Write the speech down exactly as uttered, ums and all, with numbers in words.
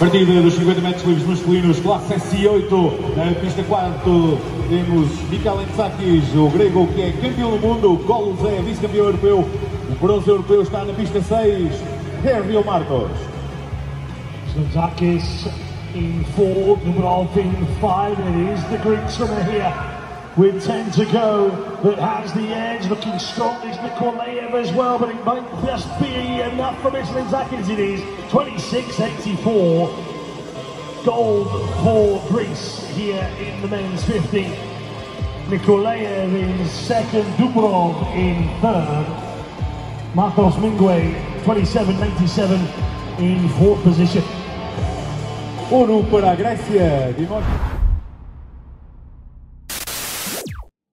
Partida dos cinquenta metros livres masculinos, classe S oito, na pista quarto temos Michalentzakis, o grego que é campeão do mundo, Golos é vice-campeão europeu, o bronze europeu está na pista seis, Hermio Marcos. Michalentzakis in four, Dubrov in five, and it is the Greek summer here, with ten to go, that has the edge, looking strong is Nikolaev as well, but it might just be enough for Michalentzakis. It is twenty-six eighty-four, gold for Greece here in the men's fifty, Nikolaev in second, Dubrov in third, Marcos Mingue twenty-seven ninety-seven in fourth position. Ouro para a Grécia.